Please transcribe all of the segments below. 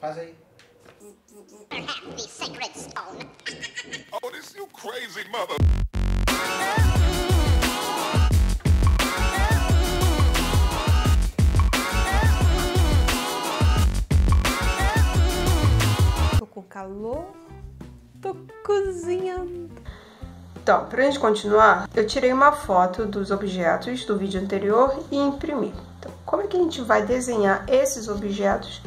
Faz aí. The sacred stone. Oh, this you crazy mother. Tô com calor, tô cozinhando. Então, pra gente continuar, eu tirei uma foto dos objetos do vídeo anterior e imprimi. Então, como é que a gente vai desenhar esses objetos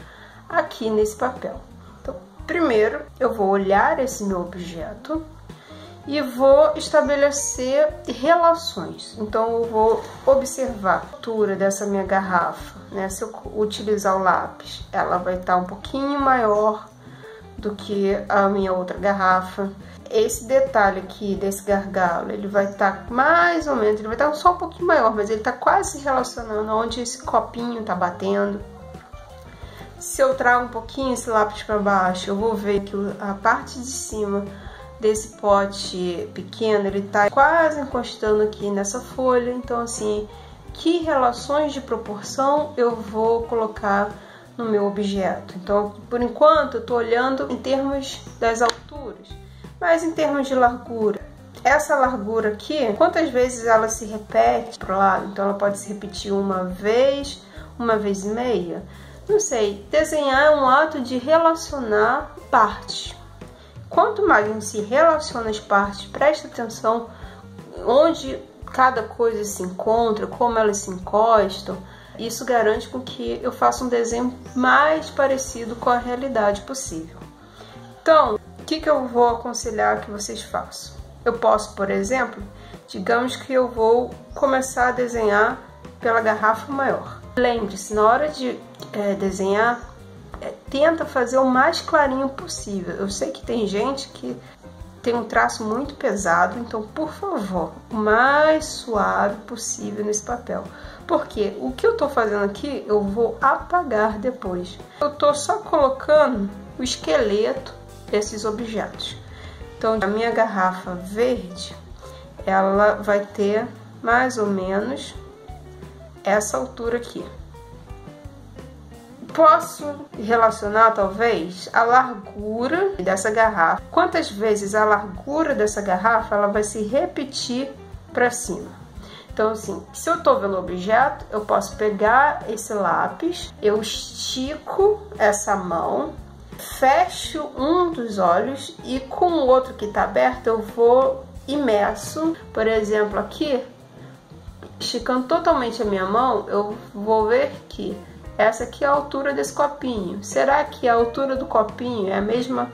aqui nesse papel? Então, primeiro eu vou olhar esse meu objeto e vou estabelecer relações. Então, eu vou observar a altura dessa minha garrafa, né? Se eu utilizar o lápis, ela vai estar um pouquinho maior do que a minha outra garrafa. Esse detalhe aqui desse gargalo, ele vai estar mais ou menos, ele vai estar só um pouquinho maior, mas ele está quase se relacionando onde esse copinho está batendo. Se eu trago um pouquinho esse lápis para baixo, eu vou ver que a parte de cima desse pote pequeno, ele está quase encostando aqui nessa folha. Então, assim, que relações de proporção eu vou colocar no meu objeto? Então, por enquanto, eu estou olhando em termos das alturas. Mas em termos de largura, essa largura aqui, quantas vezes ela se repete pro lado? Então ela pode se repetir uma vez e meia. Não sei, desenhar é um ato de relacionar partes. Quanto mais a gente se relaciona as partes, presta atenção onde cada coisa se encontra, como elas se encostam. Isso garante com que eu faça um desenho mais parecido com a realidade possível. Então, o que que eu vou aconselhar que vocês façam? Eu posso, por exemplo, digamos que eu vou começar a desenhar pela garrafa maior. Lembre-se, na hora de desenhar, tenta fazer o mais clarinho possível. Eu sei que tem gente que tem um traço muito pesado, então, por favor, o mais suave possível nesse papel. Porque o que eu tô fazendo aqui, eu vou apagar depois. Eu tô só colocando o esqueleto desses objetos. Então, a minha garrafa verde, ela vai ter mais ou menos essa altura aqui. Posso relacionar, talvez, a largura dessa garrafa. Quantas vezes a largura dessa garrafa, ela vai se repetir para cima. Então, assim, se eu tô vendo o objeto, eu posso pegar esse lápis, eu estico essa mão, fecho um dos olhos e com o outro que está aberto eu vou imerso, por exemplo, aqui, esticando totalmente a minha mão, eu vou ver que essa aqui é a altura desse copinho. Será que a altura do copinho é a mesma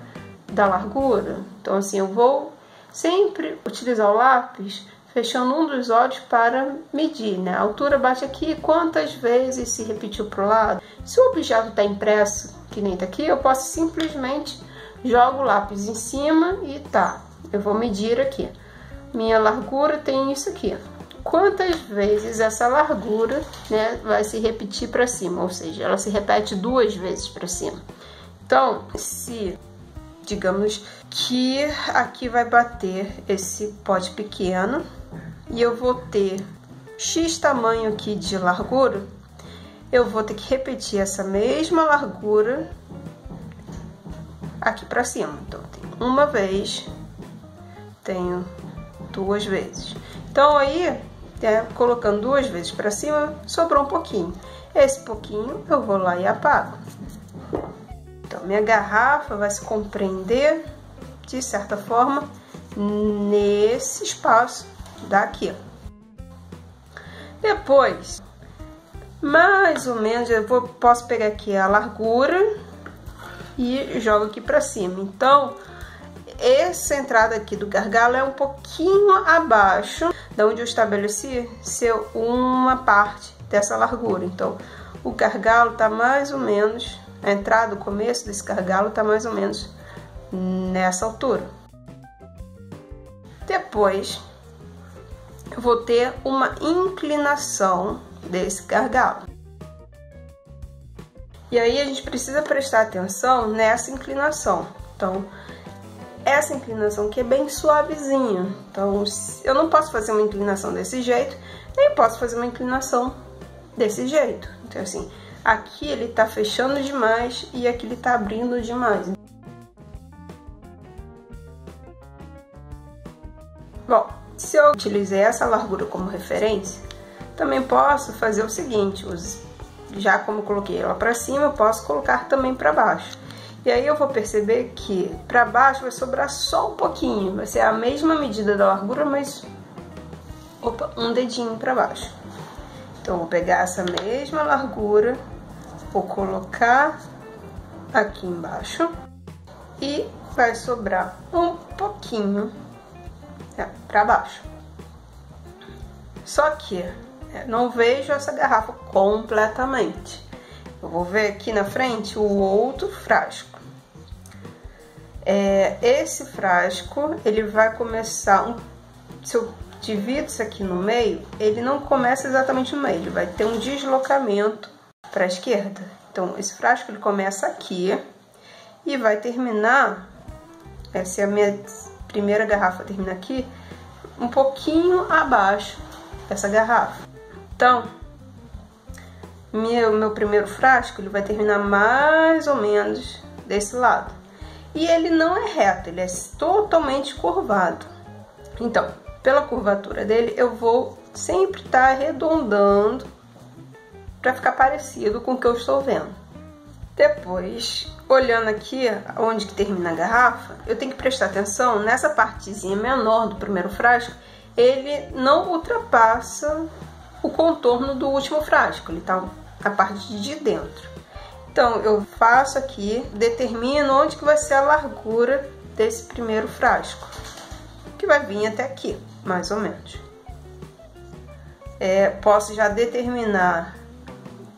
da largura? Então, assim, eu vou sempre utilizar o lápis fechando um dos olhos para medir, né? A altura bate aqui, quantas vezes se repetiu para o lado. Se o objeto está impresso, que nem tá aqui, eu posso simplesmente jogo o lápis em cima e tá, eu vou medir aqui. Minha largura tem isso aqui. Quantas vezes essa largura, né, vai se repetir para cima, ou seja, ela se repete duas vezes para cima. Então, se digamos que aqui vai bater esse pote pequeno e eu vou ter X tamanho aqui de largura, eu vou ter que repetir essa mesma largura aqui pra cima. Então, tem uma vez, tenho duas vezes. Então, aí, né, colocando duas vezes pra cima, sobrou um pouquinho. Esse pouquinho eu vou lá e apago. Então, minha garrafa vai se compreender, de certa forma, nesse espaço daqui. Depois, mais ou menos, eu posso pegar aqui a largura e jogo aqui pra cima. Então, essa entrada aqui do gargalo é um pouquinho abaixo de onde eu estabeleci ser uma parte dessa largura. Então, o gargalo tá mais ou menos, a entrada, o começo desse gargalo tá mais ou menos nessa altura. Depois, eu vou ter uma inclinação desse gargalo. E aí a gente precisa prestar atenção nessa inclinação. Então, essa inclinação aqui é bem suavezinha. Então, eu não posso fazer uma inclinação desse jeito, nem posso fazer uma inclinação desse jeito. Então, assim, Aqui ele tá fechando demais e aqui ele tá abrindo demais. Bom, se eu utilizei essa largura como referência, também posso fazer o seguinte, já como eu coloquei ela pra cima, eu posso colocar também pra baixo. E aí eu vou perceber que pra baixo vai sobrar só um pouquinho, vai ser a mesma medida da largura, mas um dedinho pra baixo. Então eu vou pegar essa mesma largura, vou colocar aqui embaixo e vai sobrar um pouquinho pra baixo. Só que não vejo essa garrafa completamente. Eu vou ver aqui na frente o outro frasco. Esse frasco, ele vai começar, se eu divido isso aqui no meio, ele não começa exatamente no meio, ele vai ter um deslocamento para a esquerda. Então, esse frasco ele começa aqui e vai terminar, essa é a minha primeira garrafa, termina aqui, um pouquinho abaixo dessa garrafa. Então, meu primeiro frasco ele vai terminar mais ou menos desse lado. E ele não é reto, ele é totalmente curvado. Então, pela curvatura dele, eu vou sempre estar arredondando para ficar parecido com o que eu estou vendo. Depois, olhando aqui onde que termina a garrafa, eu tenho que prestar atenção nessa partezinha menor do primeiro frasco, ele não ultrapassa o contorno do último frasco, ele tá na parte de dentro. Então, eu faço aqui, determino onde que vai ser a largura desse primeiro frasco, que vai vir até aqui, mais ou menos. Posso já determinar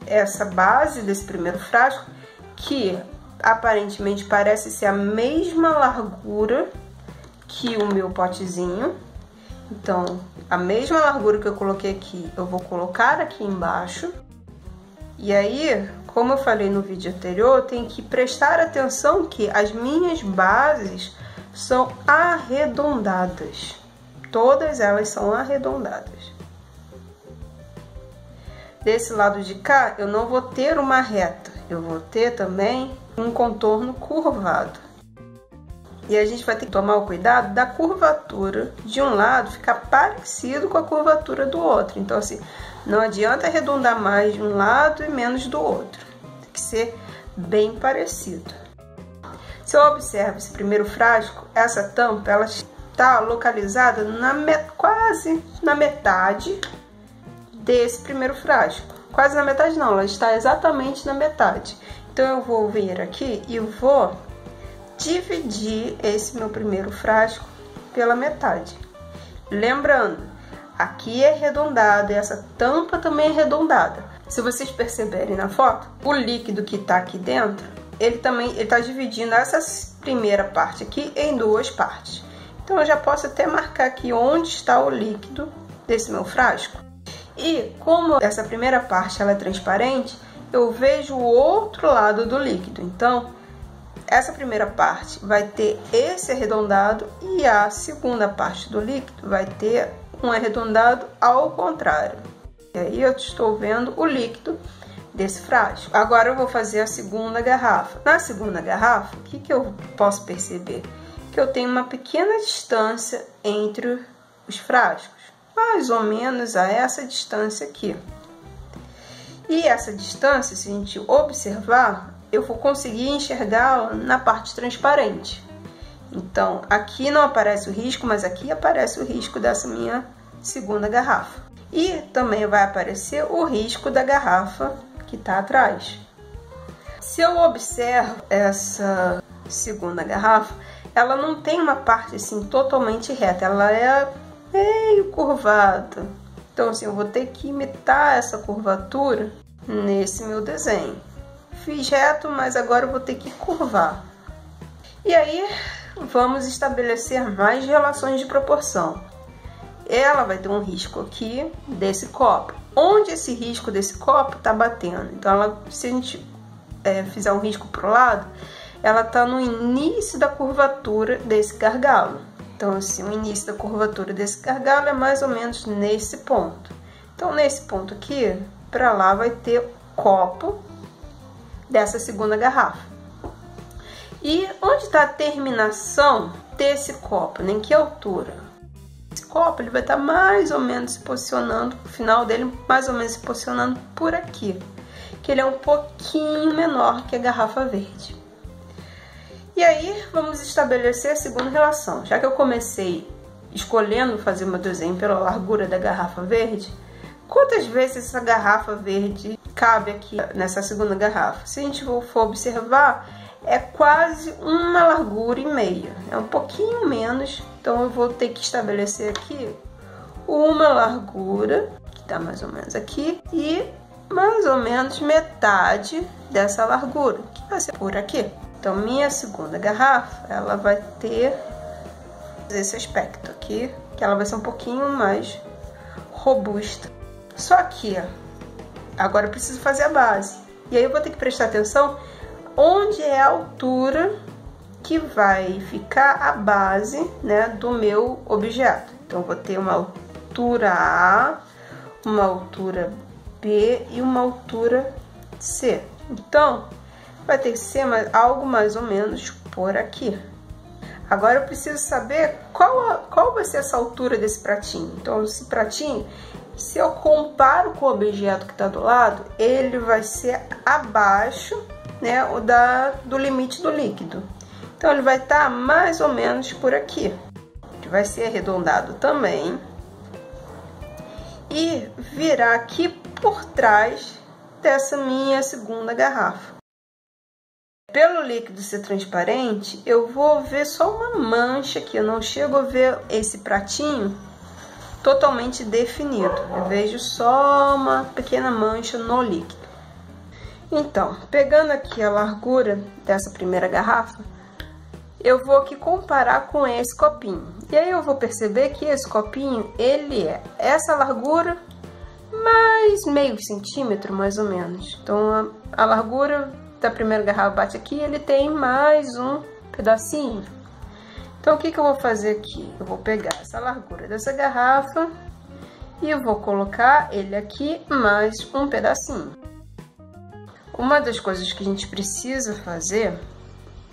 essa base desse primeiro frasco, que aparentemente parece ser a mesma largura que o meu potezinho. Então, a mesma largura que eu coloquei aqui, eu vou colocar aqui embaixo. E aí, como eu falei no vídeo anterior, tem que prestar atenção que as minhas bases são arredondadas. Todas elas são arredondadas. Desse lado de cá, eu não vou ter uma reta. Eu vou ter também um contorno curvado. E a gente vai ter que tomar o cuidado da curvatura de um lado ficar parecido com a curvatura do outro. Então, assim, não adianta arredondar mais de um lado e menos do outro. Tem que ser bem parecido. Se eu observo esse primeiro frasco, essa tampa, ela está localizada quase na metade desse primeiro frasco. Quase na metade não, ela está exatamente na metade. Então, eu vou vir aqui e vou dividir esse meu primeiro frasco pela metade. Lembrando, aqui é arredondado e essa tampa também é arredondada. Se vocês perceberem na foto, o líquido que tá aqui dentro, ele também está dividindo essa primeira parte aqui em duas partes. Então, eu já posso até marcar aqui onde está o líquido desse meu frasco. E como essa primeira parte ela é transparente, eu vejo o outro lado do líquido. Então, essa primeira parte vai ter esse arredondado e a segunda parte do líquido vai ter um arredondado ao contrário. E aí eu estou vendo o líquido desse frasco. Agora eu vou fazer a segunda garrafa. Na segunda garrafa, o que eu posso perceber? Que eu tenho uma pequena distância entre os frascos, mais ou menos a essa distância aqui. E essa distância, se a gente observar, eu vou conseguir enxergar na parte transparente. Então, aqui não aparece o risco, mas aqui aparece o risco dessa minha segunda garrafa. E também vai aparecer o risco da garrafa que está atrás. Se eu observo essa segunda garrafa, ela não tem uma parte assim totalmente reta, ela é meio curvada. Então, assim, eu vou ter que imitar essa curvatura nesse meu desenho. Fiz reto, mas agora eu vou ter que curvar. E aí, vamos estabelecer mais relações de proporção. Ela vai ter um risco aqui desse copo. Onde esse risco desse copo tá batendo? Então, ela, se a gente fizer um risco pro lado, ela tá no início da curvatura desse gargalo. Então, assim, o início da curvatura desse gargalo é mais ou menos nesse ponto. Então, nesse ponto aqui, pra lá vai ter copo dessa segunda garrafa. E onde está a terminação desse copo, né? Em que altura? Esse copo ele vai estar mais ou menos se posicionando, o final dele mais ou menos se posicionando por aqui, que ele é um pouquinho menor que a garrafa verde. E aí vamos estabelecer a segunda relação. Já que eu comecei escolhendo fazer meu desenho pela largura da garrafa verde, quantas vezes essa garrafa verde cabe aqui nessa segunda garrafa? Se a gente for observar, é quase uma largura e meia, é um pouquinho menos, então eu vou ter que estabelecer aqui uma largura, que está mais ou menos aqui, e mais ou menos metade dessa largura, que vai ser por aqui. Então minha segunda garrafa, ela vai ter esse aspecto aqui, que ela vai ser um pouquinho mais robusta. Só que, agora eu preciso fazer a base. E aí eu vou ter que prestar atenção onde é a altura que vai ficar a base, né, do meu objeto. Então, eu vou ter uma altura A, uma altura B e uma altura C. Então, vai ter que ser algo mais ou menos por aqui. Agora eu preciso saber qual vai ser essa altura desse pratinho. Então, esse pratinho, se eu comparo com o objeto que está do lado, ele vai ser abaixo, né, do limite do líquido. Então, ele vai estar mais ou menos por aqui. Ele vai ser arredondado também. E virar aqui por trás dessa minha segunda garrafa. Pelo líquido ser transparente, eu vou ver só uma mancha aqui. Eu não chego a ver esse pratinho totalmente definido. Eu vejo só uma pequena mancha no líquido. Então, pegando aqui a largura dessa primeira garrafa, eu vou aqui comparar com esse copinho. E aí eu vou perceber que esse copinho, ele é essa largura mais meio centímetro, mais ou menos. Então, a largura da primeira garrafa bate aqui, ele tem mais um pedacinho. Então, o que eu vou fazer aqui? Eu vou pegar essa largura dessa garrafa e eu vou colocar ele aqui mais um pedacinho. Uma das coisas que a gente precisa fazer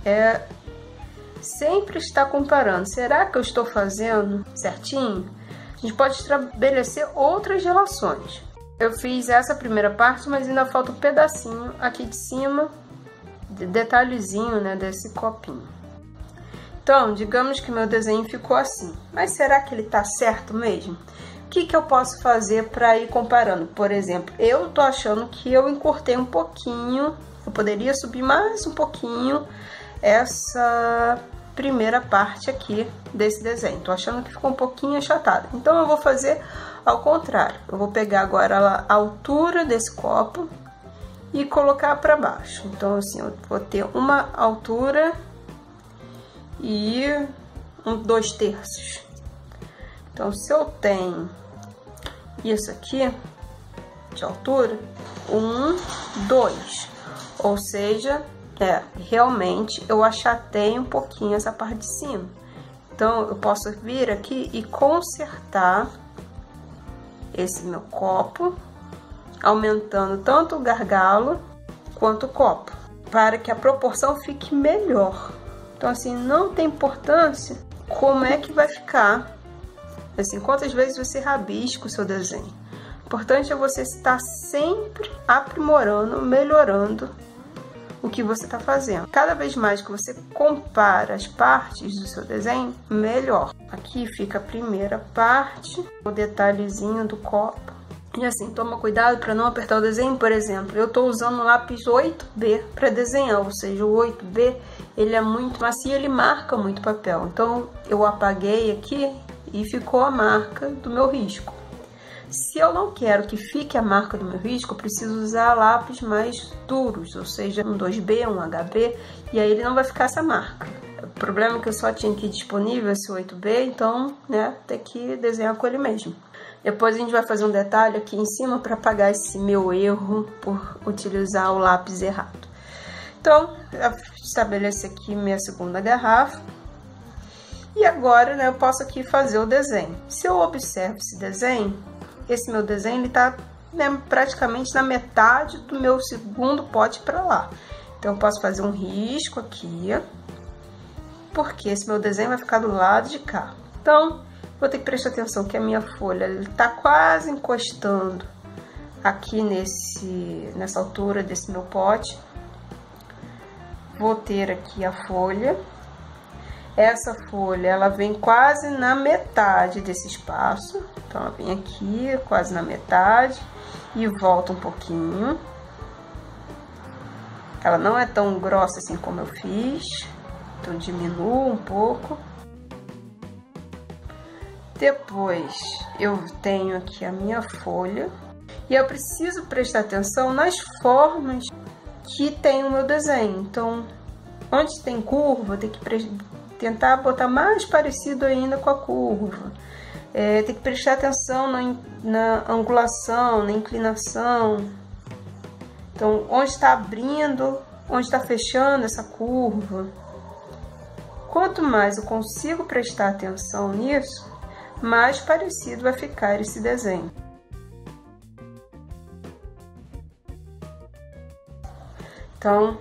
é sempre estar comparando. Será que eu estou fazendo certinho? A gente pode estabelecer outras relações. Eu fiz essa primeira parte, mas ainda falta um pedacinho aqui de cima, detalhezinho, né, desse copinho. Então, digamos que meu desenho ficou assim, mas será que ele tá certo mesmo? O que eu posso fazer para ir comparando? Por exemplo, eu tô achando que eu encurtei um pouquinho, eu poderia subir mais um pouquinho essa primeira parte aqui desse desenho. Tô achando que ficou um pouquinho achatado, então eu vou fazer ao contrário. Eu vou pegar agora a altura desse copo e colocar para baixo. Então, assim, eu vou ter uma altura e 2/3. Então, se eu tenho isso aqui de altura, 1, 2. Ou seja, realmente eu achatei um pouquinho essa parte de cima. Então, eu posso vir aqui e consertar esse meu copo, aumentando tanto o gargalo quanto o copo, para que a proporção fique melhor. Então, assim, não tem importância como é que vai ficar, assim, quantas vezes você rabisca o seu desenho. O importante é você estar sempre aprimorando, melhorando o que você está fazendo. Cada vez mais que você compara as partes do seu desenho, melhor. Aqui fica a primeira parte, o detalhezinho do copo. E assim, toma cuidado para não apertar o desenho. Por exemplo, eu estou usando o lápis 8B para desenhar, ou seja, o 8B ele é muito macio, ele marca muito papel. Então, eu apaguei aqui e ficou a marca do meu risco. Se eu não quero que fique a marca do meu risco, eu preciso usar lápis mais duros, ou seja, um 2B, um HB, e aí ele não vai ficar essa marca. O problema é que eu só tinha aqui disponível esse 8B, então, né, tem que desenhar com ele mesmo. Depois a gente vai fazer um detalhe aqui em cima para apagar esse meu erro por utilizar o lápis errado. Então, eu estabeleço aqui minha segunda garrafa. E agora, né, eu posso aqui fazer o desenho. Se eu observo esse desenho, esse meu desenho ele tá né, praticamente na metade do meu segundo pote pra lá. Então, eu posso fazer um risco aqui, porque esse meu desenho vai ficar do lado de cá. Então, vou ter que prestar atenção que a minha folha, ele tá quase encostando aqui nessa altura desse meu pote. Vou ter aqui a folha. Essa folha, ela vem quase na metade desse espaço. Então, ela vem aqui, quase na metade, e volta um pouquinho. Ela não é tão grossa assim como eu fiz, então diminuo um pouco. Depois, eu tenho aqui a minha folha. E eu preciso prestar atenção nas formas que tem o meu desenho. Então, onde tem curva, eu tenho que tentar botar mais parecido ainda com a curva. Tem que prestar atenção na angulação, na inclinação. Então, onde está abrindo, onde está fechando essa curva. Quanto mais eu consigo prestar atenção nisso, mais parecido vai ficar esse desenho. Então,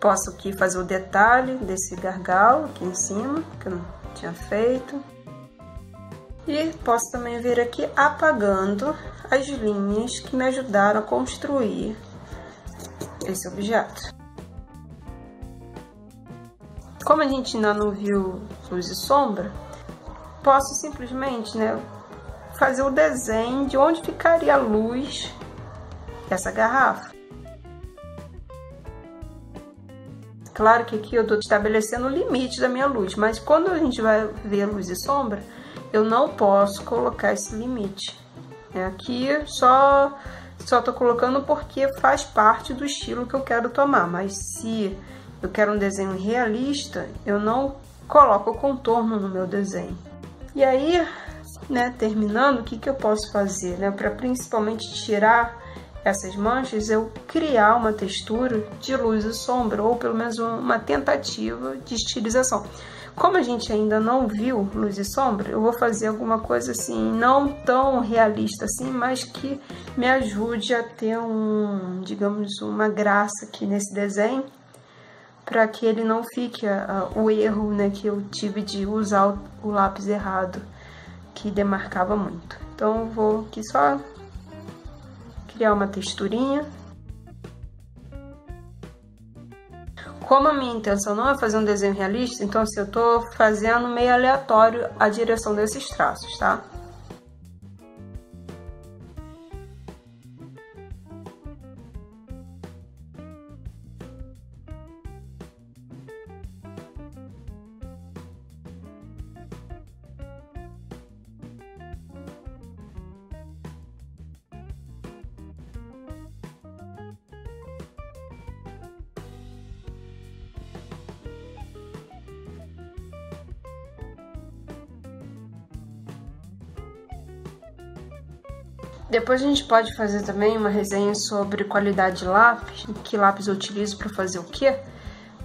posso aqui fazer o detalhe desse gargalo aqui em cima, que eu não tinha feito. E posso também vir aqui apagando as linhas que me ajudaram a construir esse objeto. Como a gente ainda não viu luz e sombra, posso simplesmente, né, fazer o desenho de onde ficaria a luz dessa garrafa. Claro que aqui eu estou estabelecendo o limite da minha luz, mas quando a gente vai ver luz e sombra, eu não posso colocar esse limite. Aqui só tô colocando porque faz parte do estilo que eu quero tomar, mas se eu quero um desenho realista, eu não coloco o contorno no meu desenho. E aí, né, terminando, o que que eu posso fazer, né, para principalmente tirar essas manchas, eu criar uma textura de luz e sombra, ou pelo menos uma tentativa de estilização. Como a gente ainda não viu luz e sombra, eu vou fazer alguma coisa assim, não tão realista assim, mas que me ajude a ter digamos, uma graça aqui nesse desenho, para que ele não fique o erro, né, que eu tive de usar o lápis errado, que demarcava muito. Então, eu vou aqui só criar uma texturinha. Como a minha intenção não é fazer um desenho realista, então assim, eu tô fazendo meio aleatório a direção desses traços, tá? Depois a gente pode fazer também uma resenha sobre qualidade de lápis, que lápis eu utilizo para fazer o quê?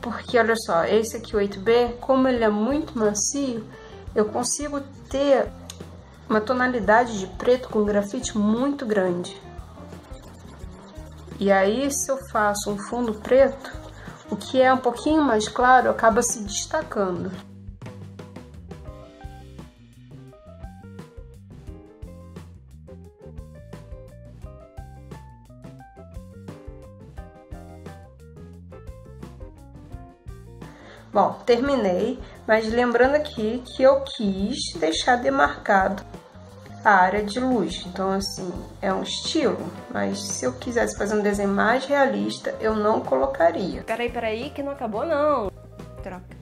Porque olha só, esse aqui, o 8B, como ele é muito macio, eu consigo ter uma tonalidade de preto com grafite muito grande. E aí, se eu faço um fundo preto, o que é um pouquinho mais claro acaba se destacando. Bom, terminei, mas lembrando aqui que eu quis deixar demarcado a área de luz. Então, assim, é um estilo, mas se eu quisesse fazer um desenho mais realista, eu não colocaria. Peraí, que não acabou não. Troca.